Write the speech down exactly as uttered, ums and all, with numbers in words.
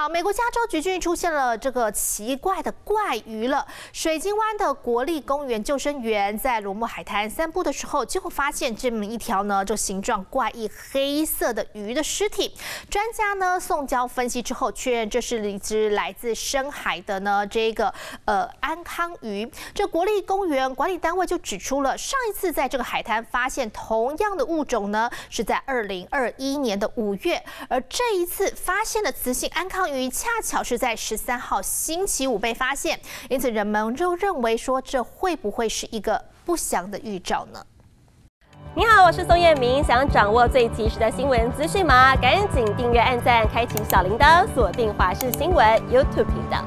好，美国加州橘郡出现了这个奇怪的怪鱼了。水晶湾的国立公园救生员在罗默海滩散步的时候，结果发现这么一条呢，就形状怪异、黑色的鱼的尸体。专家呢送交分析之后，确认这是一只来自深海的呢这个呃安康鱼。这国立公园管理单位就指出了，上一次在这个海滩发现同样的物种呢，是在二零二一年的五月，而这一次发现的雌性安康鱼恰巧是在十三号星期五被发现，因此人们就认为说，这会不会是一个不祥的预兆呢？你好，我是宋彦明，想掌握最及时的新闻资讯吗？赶紧订阅、按赞、开启小铃铛，锁定华视新闻 YouTube 频道。